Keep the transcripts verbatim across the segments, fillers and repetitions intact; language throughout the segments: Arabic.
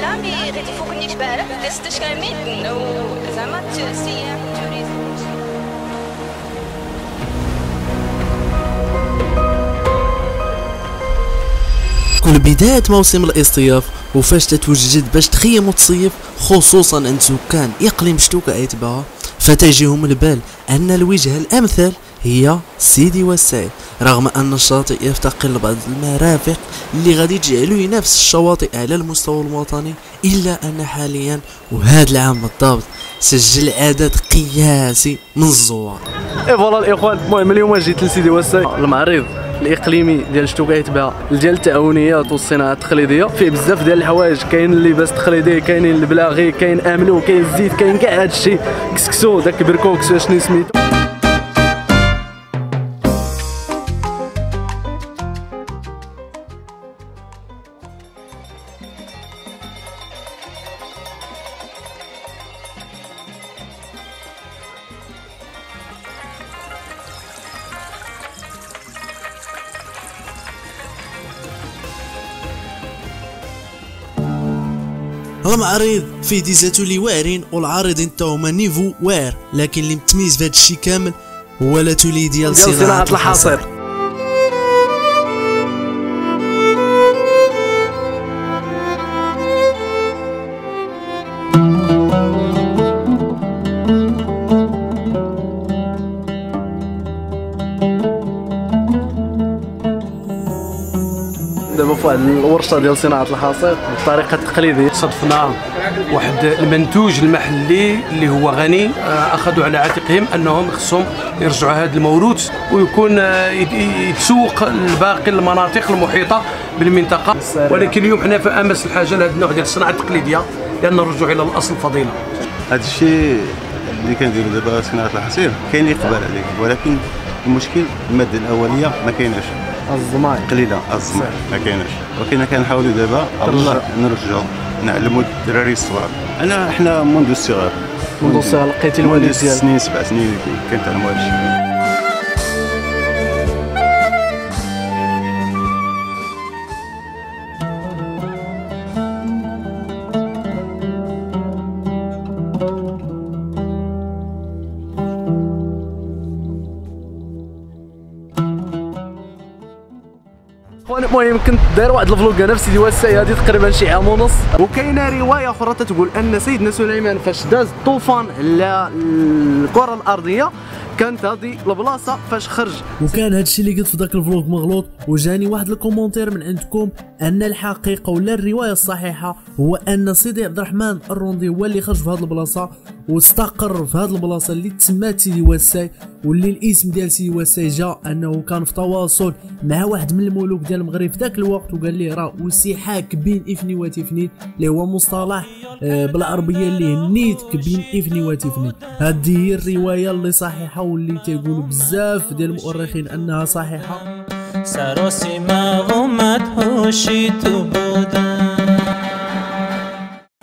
لا مي غادي يفوقني تبارك لي ستاش كامل زعما سياح توريزم. كل بداية موسم الاصطياف وفاش تتوجد باش تخيموا التصيف خصوصا عند سكان اقليم شتوكة ايت باها فتجيهم البال ان الوجهة الامثل هي سيدي وساي، رغم ان الشاطئ يفتقر لبعض المرافق اللي غادي تجعلو ينافس الشواطئ على المستوى الوطني، الا ان حاليا وهذا العام بالضبط سجل عدد قياسي من الزوار. اي فوالا الاخوان، المهم اليوم جيت لسيدي وساي المعرض الاقليمي ديال شتوكة ايت باها ديال التعاونيات والصناعه التقليديه، فيه بزاف ديال الحوايج، كاين اللباس التقليدي، كاين البلاغي، كاين املو، كاين الزيت، كاين كاع هادشي، كسكسو داك بركوكس شنو سميتو. المعرض فيه ديزاتو لي واعرين والعارضين تا هما نيفو واعر، لكن اللي متميز في هادشي كامل هو لا تولي ديال صناعة الحصير. دابا فواحد الورشه ديال صناعه الحصير بالطريقه التقليديه، صدفنا واحد المنتوج المحلي اللي هو غني، اخذوا على عاتقهم انهم خصهم يرجعوا هذا الموروث ويكون يتسوق لباقي المناطق المحيطه بالمنطقه، ولكن اليوم حنا في امس الحاجه لهذا النوع ديال الصناعه التقليديه لان الرجوع الى الاصل فضيله. هذا الشيء اللي كنديروا دابا صناعه الحصير كاين اقبال عليه، ولكن المشكل الماده الاوليه ما كايناش، الزمار قليله، الزمار ما كايناش، ولكن كنحاولوا دابا الله نرجعوا نعلموا الدراري الصغار. انا حنا منذ الصغر منذ الصغر لقيت الوالد ديالي سنين سبع سنين كنتعلموا هادشي. المهم كنت داير واحد الفلوق انا في سيدي وساي هذه تقريبا شي عام ونص، وكاينه روايه اخرى تتقول ان سيدنا سليمان فاش داز الطوفان على الكره الارضيه كانت هذه البلاصه فاش خرج. وكان هادشي اللي قلت في ذاك الفلوق مغلوط، وجاني واحد الكومونتير من عندكم ان الحقيقه ولا الروايه الصحيحه هو ان سيدي عبد الرحمن الروندي هو اللي خرج في هذه البلاصه واستقر في هذه البلاصه اللي تسمات سيدي وساي، واللي الاسم ديال سيدي وساي جا انه كان في تواصل مع واحد من الملوك ديال المغرب في ذاك الوقت وقال ليه راه وسيحاك بين افني وتفنين، اللي هو مصطلح بالعربيه اللي هنيتك بين افني وتفنين. هذه هي الروايه اللي صحيحه واللي تيقولوا بزاف ديال المؤرخين انها صحيحه. ساروسي ما غمت هوشيت بودا.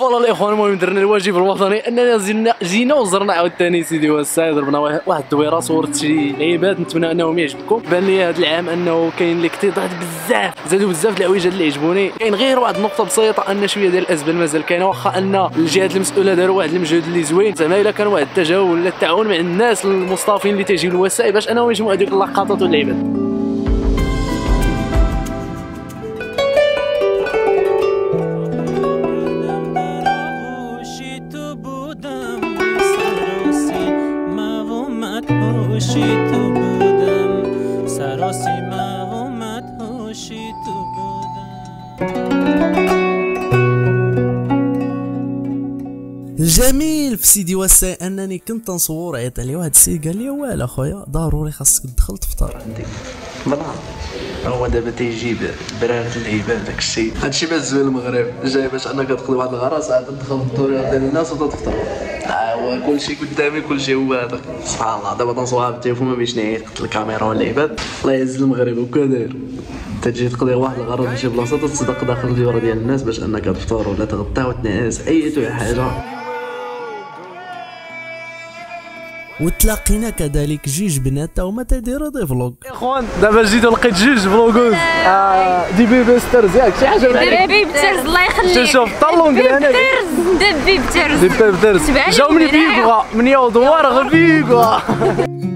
والله الاخوان المهم درنا الواجب الوطني اننا زلنا جينا وزرنا عاوتاني سيدي وساي، ضربنا واحد الدويره، صورت شي لعيبات نتمنى انهم يعجبكم. بان لي هذا العام انه كاين الاكتظاظ بزاف، زادوا بزاف العويجات اللي عجبوني. كاين غير واحد النقطه بسيطه ان شويه ديال الازبال مازال كاينه، واخا ان الجهات المسؤوله داروا واحد المجهود اللي زوين، زعما الا كان واحد التجاوب ولا التعاون مع الناس المصطفين اللي تيجيو لوساي باش انهم يجمعوا هذوك اللقطات واللعيبات. الجميل في سيدي وساي انني كنت نصور، عيط علي واحد السيد قال لي واه اخويا ضروري خاصك تدخل تفطر عندي. بلا هو دابا تيجيب برارة العباد داك الشيء، هذا الشيء باش زوين المغرب جاي باش انك تقضي واحد الغرس عاد تدخل الطريق ديال الناس وتفطر، هو كلشي قدامي كلشي هو هذا. سبحان الله دابا تنصورها بالتليفون ما بيش نعيط الكاميرا والعباد. الله يعز المغرب وكا داير تجي تقضي واحد الغرض في شي بلاصه تصدق داخل الجوره ديال الناس باش انك تفطر ولا تغطى وتنعس اي حاجه. وتلاقينا كذلك جوج بنات هما تيديروا دي فلوغ. اخوان دابا جيتو لقيت جوج فلوغوز آه دي بيبي سترز ياك شي حاجه دي بيبي سترز الله يخليك. شوف طلونغ هنا دي بيبي سترز دي بيبي سترز جاو من بيبغا من يوضوار غبيبغا.